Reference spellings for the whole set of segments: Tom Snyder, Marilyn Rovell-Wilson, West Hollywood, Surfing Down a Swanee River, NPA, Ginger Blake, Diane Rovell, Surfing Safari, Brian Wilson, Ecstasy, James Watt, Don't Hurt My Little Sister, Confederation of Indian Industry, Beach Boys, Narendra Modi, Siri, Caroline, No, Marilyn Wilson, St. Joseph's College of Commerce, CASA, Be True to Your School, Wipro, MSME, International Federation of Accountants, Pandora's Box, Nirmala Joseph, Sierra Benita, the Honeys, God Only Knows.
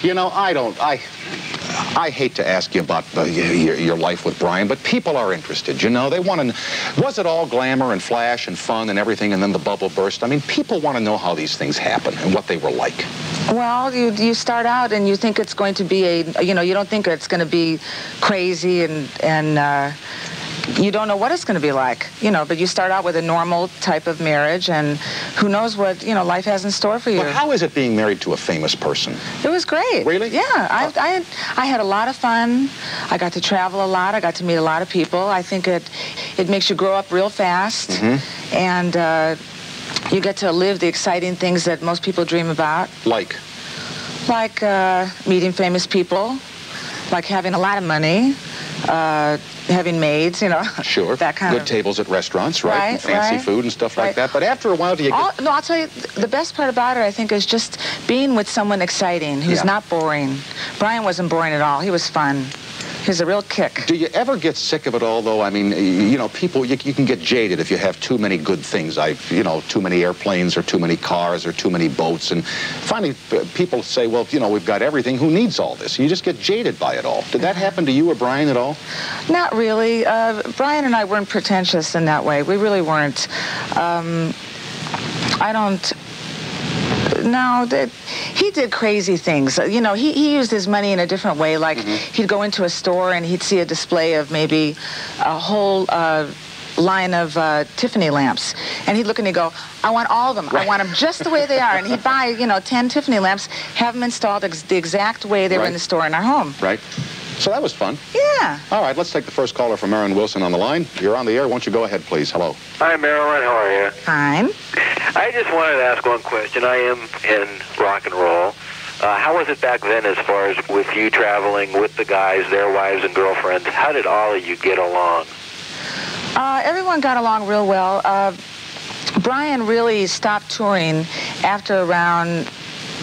You know, I hate to ask you about your life with Brian, but people are interested, you know. They want to... Was it all glamour and flash and fun and everything, and then the bubble burst? I mean, people want to know how these things happen and what they were like. Well, you start out and you think it's going to be a... You know, you don't think it's going to be crazy and you don't know what it's going to be like, you know, but you start out with a normal type of marriage, and who knows what, you know, life has in store for you. Well, how is it being married to a famous person? It was great. Really? Yeah. I had a lot of fun. I got to travel a lot. I got to meet a lot of people. I think it makes you grow up real fast, mm-hmm. and you get to live the exciting things that most people dream about. Like? Like meeting famous people, like having a lot of money, having maids, you know. Sure. That kind of... Good tables at restaurants, right? And fancy food and stuff like that. But after a while, do you get... No, I'll tell you, the best part about it, I think, is just being with someone exciting who's not boring. Brian wasn't boring at all. He was fun. He was a real kick. Do you ever get sick of it all, though? I mean, you know, people, you can get jaded if you have too many good things. You know, too many airplanes or too many cars or too many boats. And finally, people say, well, you know, we've got everything. Who needs all this? You just get jaded by it all. Did that happen to you or Brian at all? Not really. Brian and I weren't pretentious in that way. We really weren't. No, he did crazy things. You know, he used his money in a different way. Like, mm-hmm. he'd go into a store and he'd see a display of maybe a whole line of Tiffany lamps. And he'd look and he'd go, I want all of them. Right. I want them just the way they are. And he'd buy, you know, 10 Tiffany lamps, have them installed the exact way they were in the store in our home. Right. So that was fun. Yeah. All right, let's take the first caller from Marilyn Wilson on the line. You're on the air. Won't you go ahead, please? Hello. Hi, Marilyn. How are you? Fine. I just wanted to ask one question. I am in rock and roll. How was it back then as far as with you traveling with the guys, their wives and girlfriends? How did all of you get along? Everyone got along real well. Brian really stopped touring after around,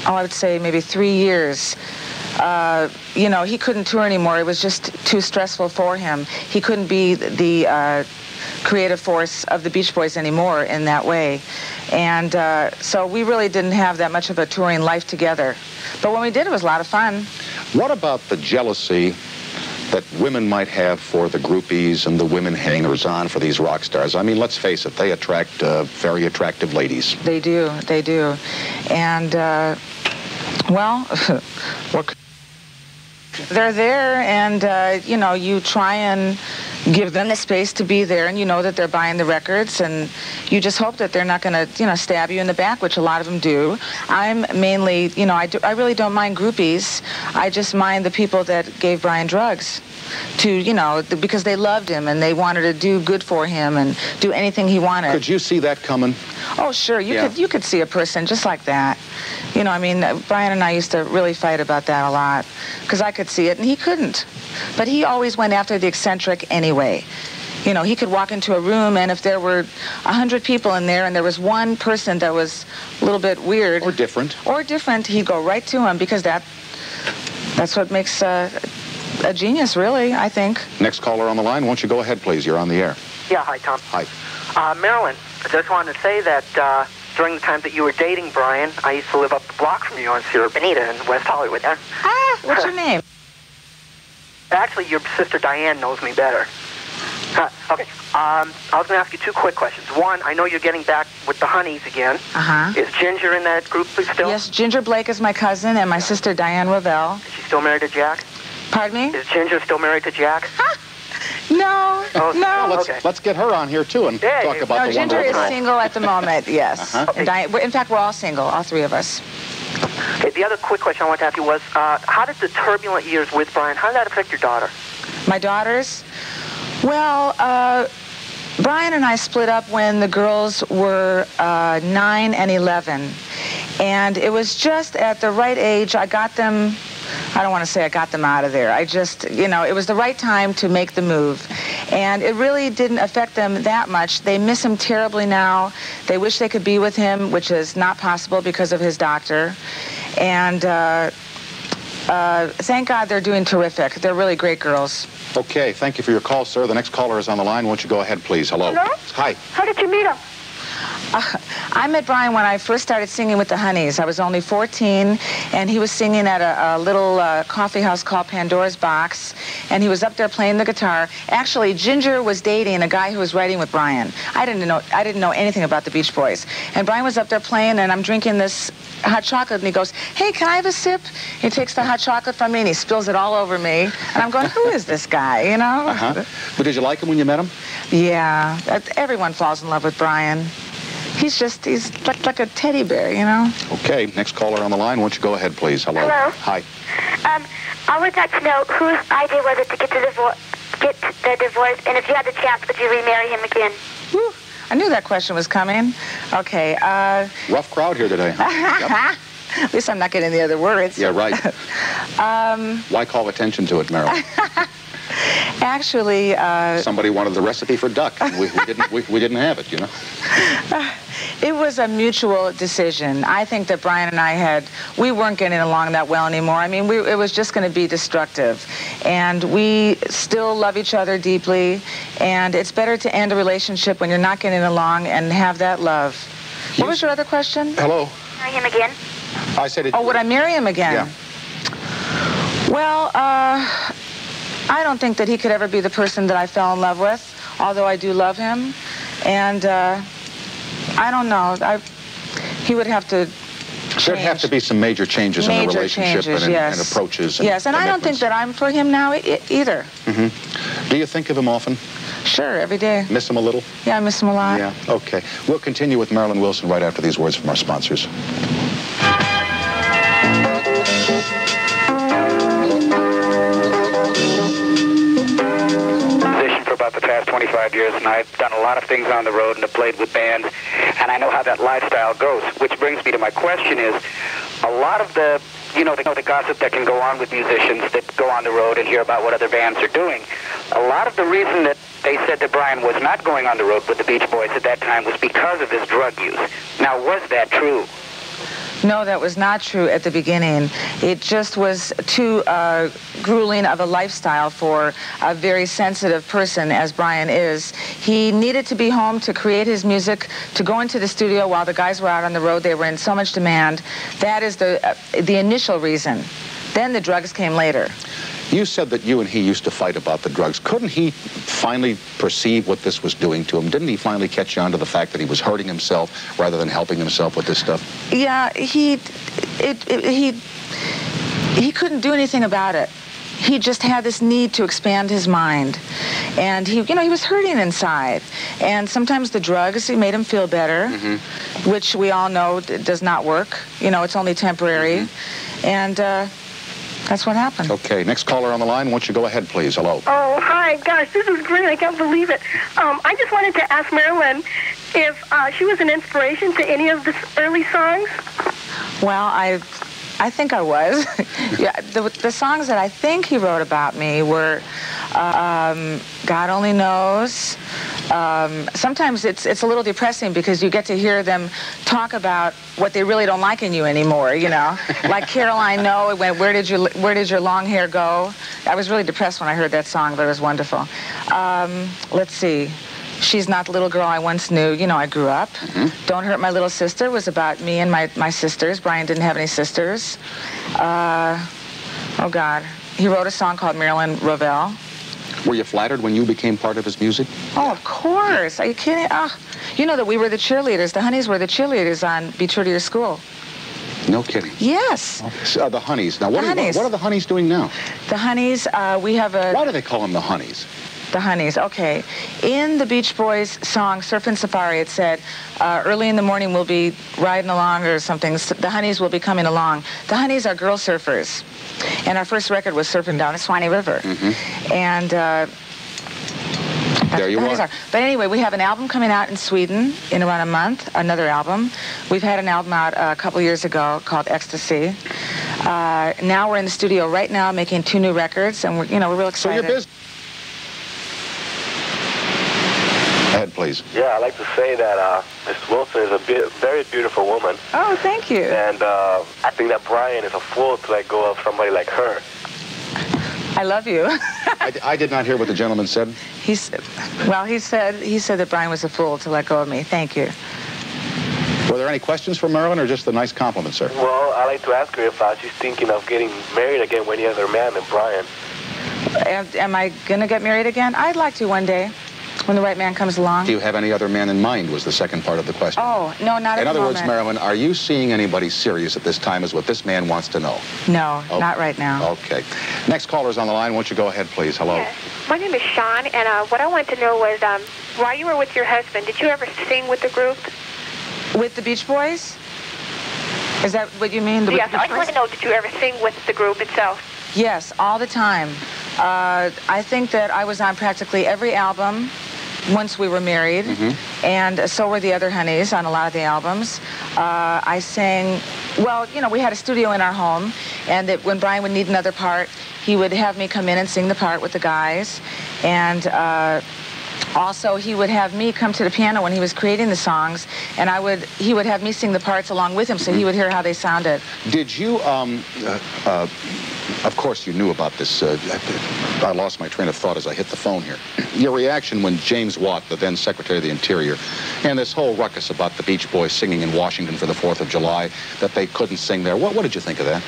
oh, I would say maybe 3 years. You know, he couldn't tour anymore. It was just too stressful for him. He couldn't be the creative force of the Beach Boys anymore in that way. And so we really didn't have that much of a touring life together. But when we did, it was a lot of fun. What about the jealousy that women might have for the groupies and the women hangers-on for these rock stars? I mean, let's face it, they attract very attractive ladies. They do. They do. And, well, what... They're there, and, you know, you try and give them the space to be there, and you know that they're buying the records, and you just hope that they're not going to, you know, stab you in the back, which a lot of them do. I'm mainly, you know, I really don't mind groupies. I just mind the people that gave Brian drugs to, you know, because they loved him, and they wanted to do good for him and do anything he wanted. Could you see that coming? Oh, sure. You could see a person just like that. You know, I mean, Brian and I used to really fight about that a lot, because I could see it, and he couldn't. But he always went after the eccentric anyway. You know, he could walk into a room, and if there were 100 people in there and there was one person that was a little bit weird... Or different. Or different, he'd go right to him, because that's what makes a genius, really, I think. Next caller on the line, won't you go ahead, please? You're on the air. Yeah, hi, Tom. Hi. Marilyn, I just wanted to say that... during the time that you were dating Brian, I used to live up the block from you on Sierra Benita in West Hollywood there. Ah, what's your name? Actually, your sister Diane knows me better. Okay, I was going to ask you two quick questions. One, I know you're getting back with the Honeys again. Uh-huh. Is Ginger in that group still? Yes, Ginger Blake is my cousin, and my sister Diane Rovell. Is she still married to Jack? Pardon me? Is Ginger still married to Jack? Huh? No, okay. No. Well, let's get her on here, too, and talk about the Ginger is single at the moment, yes. Uh-huh. Okay. And in fact, we're all single, all three of us. Okay, the other quick question I wanted to ask you was, how did the turbulent years with Brian, how did that affect your daughter? My daughters? Well, Brian and I split up when the girls were 9 and 11. And it was just at the right age. I don't want to say I got them out of there. I just, you know, it was the right time to make the move. And it really didn't affect them that much. They miss him terribly now. They wish they could be with him, which is not possible because of his doctor. And thank God they're doing terrific. They're really great girls. Okay, thank you for your call, sir. The next caller is on the line. Won't you go ahead, please? Hello. Hello? Hi. How did you meet him? I met Brian when I first started singing with the Honeys. I was only 14, and he was singing at a little coffee house called Pandora's Box, and he was up there playing the guitar. Actually, Ginger was dating a guy who was writing with Brian. I didn't know anything about the Beach Boys. And Brian was up there playing, and I'm drinking this hot chocolate, and he goes, "Hey, can I have a sip?" He takes the hot chocolate from me, and he spills it all over me. And I'm going, who is this guy, you know? Uh-huh. But did you like him when you met him? Yeah. Everyone falls in love with Brian. He's just, he's like a teddy bear, you know? Okay, next caller on the line. Why don't you go ahead, please? Hello. Hello. Hi. I would like to know whose idea was it to get the divorce, and if you had the chance, would you remarry him again? Whew. I knew that question was coming. Okay. Rough crowd here today, huh? Yep. At least I'm not getting the other words. Yeah, right. Why call attention to it, Marilyn? Actually, somebody wanted the recipe for duck, and we didn't have it, you know. It was a mutual decision. I think that Brian and I we weren't getting along that well anymore. I mean, it was just going to be destructive. And we still love each other deeply, and it's better to end a relationship when you're not getting along and have that love. What was your other question? Hello. Marry him again? I said it. Oh, would I marry him again? Yeah. Well, I don't think that he could ever be the person that I fell in love with, although I do love him. And I don't know. He would have to change. There'd have to be some major changes in the relationship and approaches. Yes, and I don't think that I'm for him now either. Mm-hmm. Do you think of him often? Sure, every day. Miss him a little? Yeah, I miss him a lot. Yeah, okay. We'll continue with Marilyn Wilson right after these words from our sponsors. The past 25 years, and I've done a lot of things on the road and have played with bands, and I know how that lifestyle goes, which brings me to my question is, a lot of the, you know, the gossip that can go on with musicians that go on the road and hear about what other bands are doing, a lot of the reason that they said that Brian was not going on the road with the Beach Boys at that time was because of his drug use. Now, was that true? No, that was not true at the beginning. It just was too grueling of a lifestyle for a very sensitive person, as Brian is. He needed to be home to create his music, to go into the studio while the guys were out on the road. They were in so much demand. That is the initial reason. Then the drugs came later. You said that you and he used to fight about the drugs. Couldn't he finally perceive what this was doing to him? Didn't he finally catch on to the fact that he was hurting himself rather than helping himself with this stuff? Yeah, he couldn't do anything about it. He just had this need to expand his mind. And he, you know, he was hurting inside. And sometimes the drugs, it made him feel better, mm-hmm. which we all know does not work. You know, it's only temporary. Mm-hmm. And that's what happened. Okay, next caller on the line. Why don't you go ahead, please? Hello. Oh, hi. Gosh, this is great. I can't believe it. I just wanted to ask Marilyn if she was an inspiration to any of the early songs. Well, I think I was. Yeah, the songs that I think he wrote about me were God Only Knows. Sometimes it's a little depressing because you get to hear them talk about what they really don't like in you anymore, you know? Like Caroline, No, where did your long hair go? I was really depressed when I heard that song, but it was wonderful. Let's see. She's Not the Little Girl I Once Knew. You know, I grew up. Mm-hmm. Don't Hurt My Little Sister was about me and my sisters. Brian didn't have any sisters. Oh, God. He wrote a song called Marilyn Rovell. Were you flattered when you became part of his music? Oh, of course. Are you kidding? Oh, you know that we were the cheerleaders. The Honeys were the cheerleaders on Be True to Your School. No kidding. Yes. So, the Honeys. Now, what are the Honeys doing now? The Honeys, we have a... Why do they call them the Honeys? The Honeys, okay. In the Beach Boys song, Surfing Safari, it said, early in the morning we'll be riding along or something. The Honeys will be coming along. The Honeys are girl surfers. And our first record was Surfing Down a Swanee River. Mm-hmm. And there you are. But anyway, we have an album coming out in Sweden in around a month, another album. We've had an album out a couple years ago called Ecstasy. Now we're in the studio right now making 2 new records, and we're real excited. So you're busy. Ahead, please. Yeah, I'd like to say that Miss Wilson is a very beautiful woman. Oh, thank you. And I think that Brian is a fool to let go of somebody like her. I love you. I did not hear what the gentleman said. He said that Brian was a fool to let go of me. Thank you. Were there any questions for Marilyn or just a nice compliment, sir? Well, I'd like to ask her if she's thinking of getting married again with any other man than Brian. Am I going to get married again? I'd like to one day, when the right man comes along. Do you have any other man in mind was the second part of the question. Oh, no, not at the moment. In other words, Marilyn, are you seeing anybody serious at this time is what this man wants to know? No, okay. Not right now. Okay. Next caller's on the line. Won't you go ahead, please? Hello. Yes. My name is Sean, and what I wanted to know was while you were with your husband, did you ever sing with the group? With the Beach Boys? Is that what you mean? Yes, I just want to know, did you ever sing with the group itself? Yes, all the time. I think that I was on practically every album once we were married, and so were the other Honeys on a lot of the albums. I sang, well, you know, we had a studio in our home, and that when Brian would need another part, he would have me come in and sing the part with the guys, and also, he would have me come to the piano when he was creating the songs, and he would have me sing the parts along with him, so he would hear how they sounded. Did you, of course you knew about this, I lost my train of thought as I hit the phone here. Your reaction when James Watt, the then Secretary of the Interior, and this whole ruckus about the Beach Boys singing in Washington for the 4th of July, that they couldn't sing there, what did you think of that?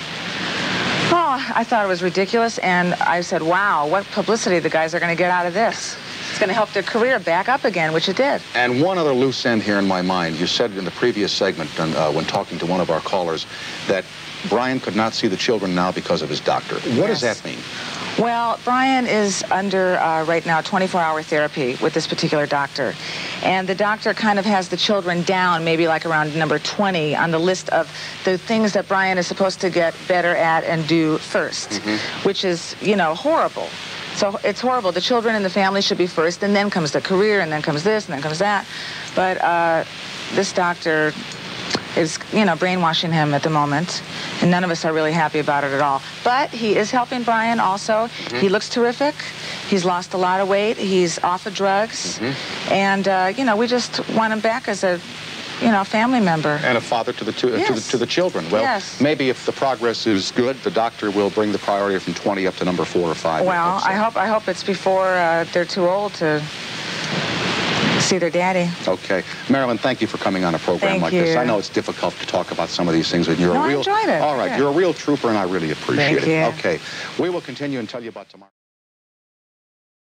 Oh, I thought it was ridiculous, and I said, wow, what publicity the guys are going to get out of this. It's going to help their career back up again, which it did. And one other loose end here in my mind. You said in the previous segment, when talking to one of our callers, that Brian could not see the children now because of his doctor. What does that mean? Well, Brian is under, right now, 24-hour therapy with this particular doctor. And the doctor kind of has the children down, maybe like around number 20 on the list of the things that Brian is supposed to get better at and do first, which is, you know, horrible. So it's horrible. The children and the family should be first, and then comes the career, and then comes this, and then comes that. But this doctor is, you know, brainwashing him at the moment, and none of us are really happy about it at all. But he is helping Brian also. He looks terrific. He's lost a lot of weight. He's off of drugs. And, you know, we just want him back as a... you know, family member. And a father to the, to the children. Well, maybe if the progress is good, the doctor will bring the priority from 20 up to number 4 or 5. Well, I hope it's before they're too old to see their daddy. Okay. Marilyn, thank you for coming on a program like this. I know it's difficult to talk about some of these things, but you're a real... I enjoyed it. All right. You're a real trooper, and I really appreciate it. Thank you. Okay. We will continue and tell you about tomorrow.